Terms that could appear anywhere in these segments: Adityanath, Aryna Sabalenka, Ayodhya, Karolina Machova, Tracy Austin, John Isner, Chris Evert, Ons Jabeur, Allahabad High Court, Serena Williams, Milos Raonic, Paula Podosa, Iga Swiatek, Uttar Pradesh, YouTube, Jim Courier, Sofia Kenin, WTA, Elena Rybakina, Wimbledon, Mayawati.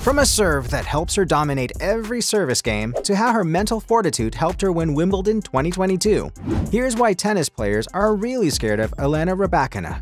From a serve that helps her dominate every service game to how her mental fortitude helped her win Wimbledon 2022. Here's why tennis players are really scared of Elena Rybakina.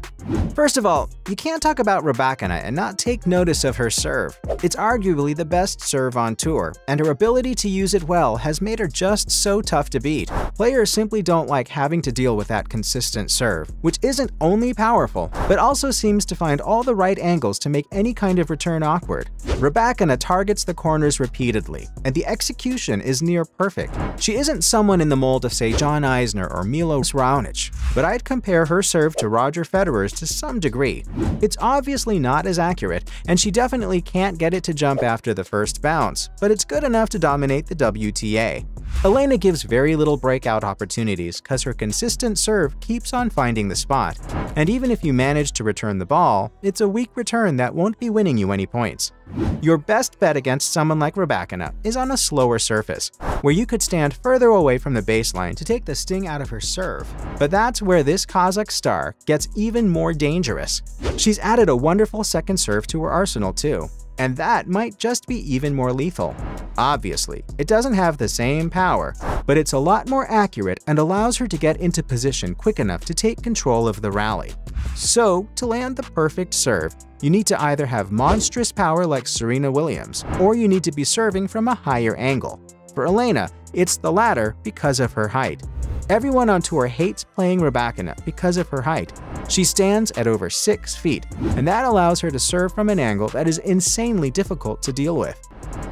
First of all, you can't talk about Rybakina and not take notice of her serve. It's arguably the best serve on tour, and her ability to use it well has made her just so tough to beat. Players simply don't like having to deal with that consistent serve, which isn't only powerful, but also seems to find all the right angles to make any kind of return awkward. Rybakina targets the corners repeatedly, and the execution is near perfect. She isn't someone in the mold of, say, John Isner or Milos Raonic, but I'd compare her serve to Roger Federer's to some degree. It's obviously not as accurate, and she definitely can't get it to jump after the first bounce, but it's good enough to dominate the WTA. Elena gives very little breakout opportunities because her consistent serve keeps on finding the spot. And even if you manage to return the ball, it's a weak return that won't be winning you any points. Your best bet against someone like Rybakina is on a slower surface, where you could stand further away from the baseline to take the sting out of her serve. But that's where this Kazakh star gets even more dangerous. She's added a wonderful second serve to her arsenal too, and that might just be even more lethal. Obviously, it doesn't have the same power, but it's a lot more accurate and allows her to get into position quick enough to take control of the rally. So, to land the perfect serve, you need to either have monstrous power like Serena Williams, or you need to be serving from a higher angle. For Elena, it's the latter because of her height. Everyone on tour hates playing Rybakina because of her height. She stands at over 6 feet, and that allows her to serve from an angle that is insanely difficult to deal with.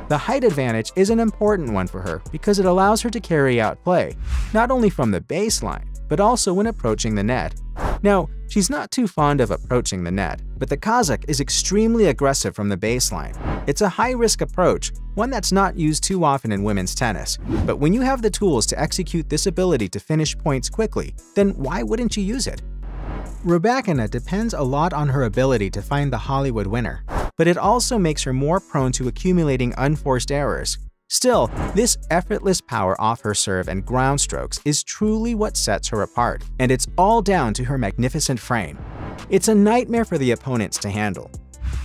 The height advantage is an important one for her because it allows her to carry out play, not only from the baseline, but also when approaching the net. Now, she's not too fond of approaching the net, but the Kazakh is extremely aggressive from the baseline. It's a high-risk approach, one that's not used too often in women's tennis. But when you have the tools to execute this ability to finish points quickly, then why wouldn't you use it? Rybakina depends a lot on her ability to find the Hollywood winner, but it also makes her more prone to accumulating unforced errors. Still, this effortless power off her serve and ground strokes is truly what sets her apart, and it's all down to her magnificent frame. It's a nightmare for the opponents to handle,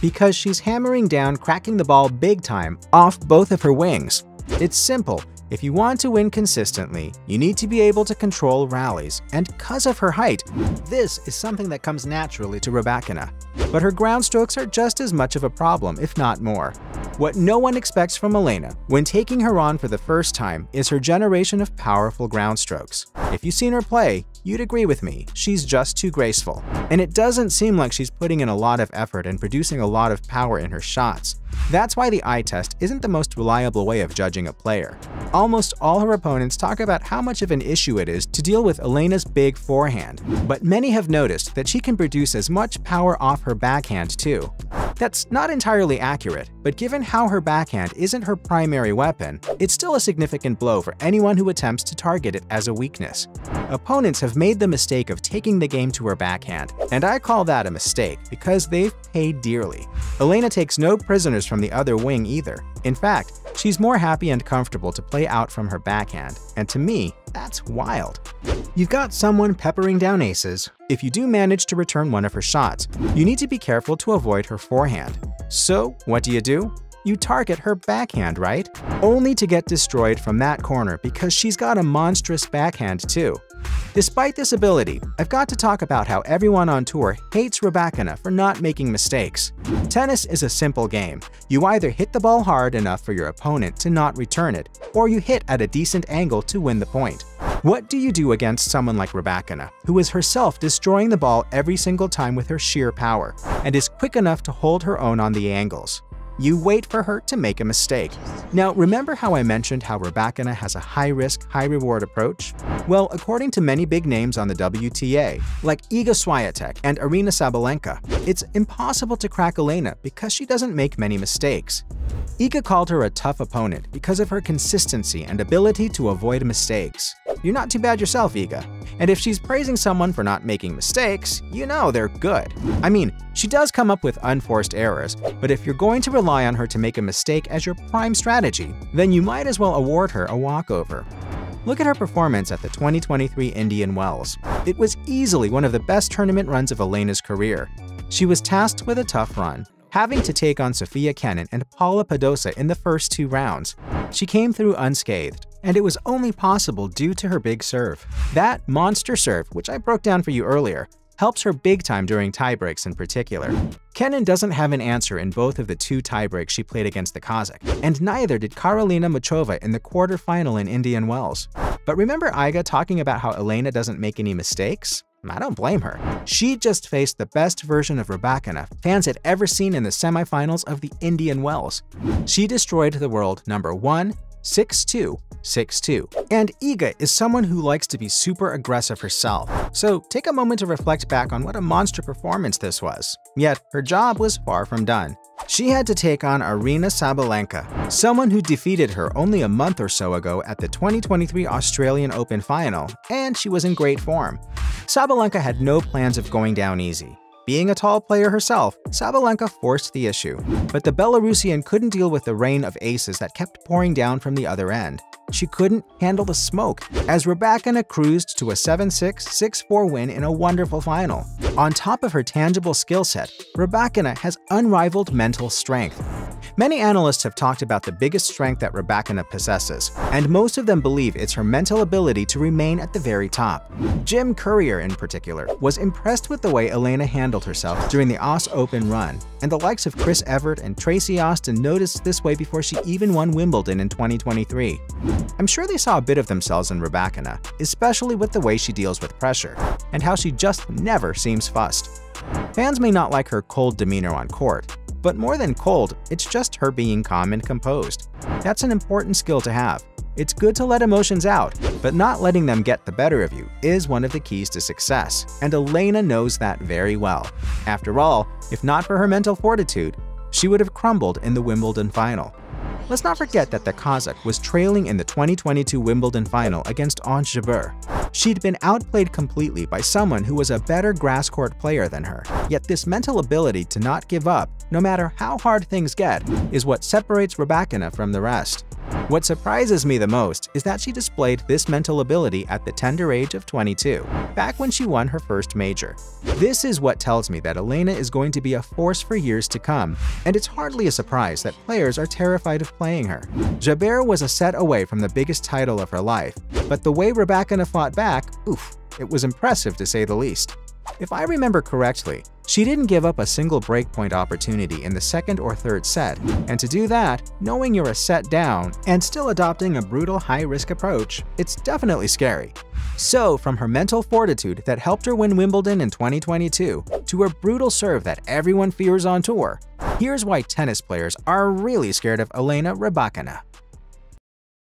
because she's hammering down, cracking the ball big time off both of her wings. It's simple. If you want to win consistently, you need to be able to control rallies, and because of her height, this is something that comes naturally to Rybakina. But her ground strokes are just as much of a problem, if not more. What no one expects from Elena when taking her on for the first time is her generation of powerful ground strokes. If you've seen her play, you'd agree with me, she's just too graceful. And it doesn't seem like she's putting in a lot of effort and producing a lot of power in her shots. That's why the eye test isn't the most reliable way of judging a player. Almost all her opponents talk about how much of an issue it is to deal with Elena's big forehand, but many have noticed that she can produce as much power off her backhand too. That's not entirely accurate, but given how her backhand isn't her primary weapon, it's still a significant blow for anyone who attempts to target it as a weakness. Opponents have made the mistake of taking the game to her backhand, and I call that a mistake because they've paid dearly. Elena takes no prisoners from the other wing either. In fact, she's more happy and comfortable to play out from her backhand, and to me, that's wild. You've got someone peppering down aces. If you do manage to return one of her shots, you need to be careful to avoid her forehand. So, what do? You target her backhand, right? Only to get destroyed from that corner because she's got a monstrous backhand too. Despite this ability, I've got to talk about how everyone on tour hates Rybakina for not making mistakes. Tennis is a simple game. You either hit the ball hard enough for your opponent to not return it, or you hit at a decent angle to win the point. What do you do against someone like Rybakina, who is herself destroying the ball every single time with her sheer power, and is quick enough to hold her own on the angles? You wait for her to make a mistake. Now, remember how I mentioned how Rybakina has a high-risk, high-reward approach? Well, according to many big names on the WTA, like Iga Swiatek and Aryna Sabalenka, it's impossible to crack Elena because she doesn't make many mistakes. Iga called her a tough opponent because of her consistency and ability to avoid mistakes. You're not too bad yourself, Iga. And if she's praising someone for not making mistakes, you know they're good. I mean, she does come up with unforced errors, but if you're going to rely on her to make a mistake as your prime strategy, then you might as well award her a walkover. Look at her performance at the 2023 Indian Wells. It was easily one of the best tournament runs of Elena's career. She was tasked with a tough run, having to take on Sofia Kenin and Paula Podosa in the first two rounds. She came through unscathed, and it was only possible due to her big serve. That monster serve, which I broke down for you earlier, helps her big time during tiebreaks in particular. Kenin doesn't have an answer in both of the two tiebreaks she played against the Kazakh, and neither did Karolina Machova in the quarterfinal in Indian Wells. But remember Iga talking about how Elena doesn't make any mistakes? I don't blame her. She just faced the best version of Rybakina fans had ever seen in the semifinals of the Indian Wells. She destroyed the world number 1, 6-2, 6-2. And Iga is someone who likes to be super aggressive herself, so take a moment to reflect back on what a monster performance this was. Yet, her job was far from done. She had to take on Aryna Sabalenka, someone who defeated her only a month or so ago at the 2023 Australian Open final, and she was in great form. Sabalenka had no plans of going down easy. Being a tall player herself, Sabalenka forced the issue, but the Belarusian couldn't deal with the rain of aces that kept pouring down from the other end. She couldn't handle the smoke, as Rybakina cruised to a 7-6, 6-4 win in a wonderful final. On top of her tangible skill set, Rybakina has unrivaled mental strength. Many analysts have talked about the biggest strength that Rybakina possesses, and most of them believe it's her mental ability to remain at the very top. Jim Courier, in particular, was impressed with the way Elena handled herself during the Aus Open run, and the likes of Chris Evert and Tracy Austin noticed this way before she even won Wimbledon in 2023. I'm sure they saw a bit of themselves in Rybakina, especially with the way she deals with pressure, and how she just never seems fussed. Fans may not like her cold demeanor on court, but more than cold, it's just her being calm and composed. That's an important skill to have. It's good to let emotions out, but not letting them get the better of you is one of the keys to success, and Elena knows that very well. After all, if not for her mental fortitude, she would have crumbled in the Wimbledon final. Let's not forget that the Kazakh was trailing in the 2022 Wimbledon final against Ons Jabeur. She'd been outplayed completely by someone who was a better grass court player than her. Yet this mental ability to not give up, no matter how hard things get, is what separates Rybakina from the rest. What surprises me the most is that she displayed this mental ability at the tender age of 22, back when she won her first major. This is what tells me that Elena is going to be a force for years to come, and it's hardly a surprise that players are terrified of playing her. Jabeur was a set away from the biggest title of her life, but the way Rybakina fought back, it was impressive to say the least. If I remember correctly, she didn't give up a single breakpoint opportunity in the second or third set, and to do that, knowing you're a set down and still adopting a brutal high-risk approach, it's definitely scary. So, from her mental fortitude that helped her win Wimbledon in 2022, to her brutal serve that everyone fears on tour, here's why tennis players are really scared of Elena Rybakina.